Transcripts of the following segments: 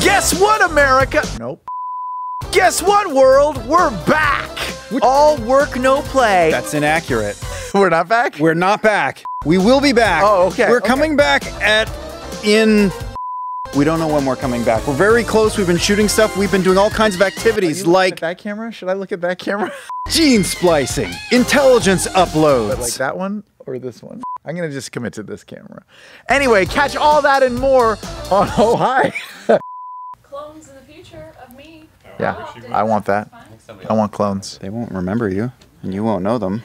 Guess what, America? Nope. Guess what, world? We're back. All work, no play. That's inaccurate. We're not back? We're not back. We will be back. Oh, okay. We're coming back We don't know when we're coming back. We're very close. We've been shooting stuff. We've been doing all kinds of activities like... At that camera? Should I look at that camera? Gene splicing. Intelligence uploads. But like that one or this one? I'm going to just commit to this camera. Anyway, catch all that and more on Oh Hi. Clones in the future of me. Yeah, I want that. I want clones. They won't remember you, and you won't know them,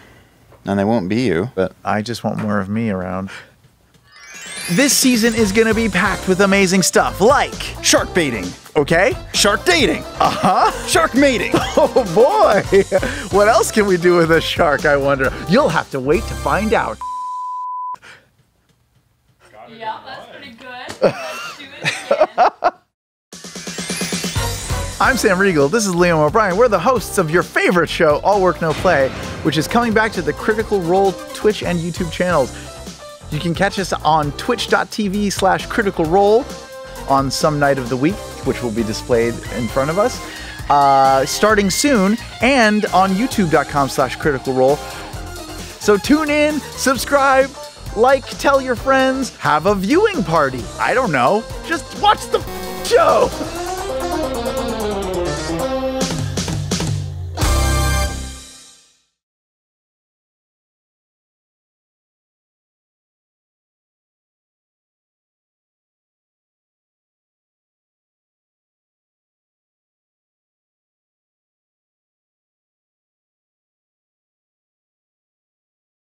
and they won't be you. But I just want more of me around. This season is gonna be packed with amazing stuff like shark baiting, okay? Shark dating. Uh-huh. Shark mating. Oh boy. What else can we do with a shark, I wonder? You'll have to wait to find out. Yeah, that's pretty good. Let's do it again. I'm Sam Riegel, this is Liam O'Brien. We're the hosts of your favorite show, All Work No Play, which is coming back to the Critical Role Twitch and YouTube channels. You can catch us on twitch.tv/Critical Role on some night of the week, which will be displayed in front of us, starting soon, and on youtube.com/Critical Role. So tune in, subscribe, like, tell your friends, have a viewing party. I don't know, just watch the show.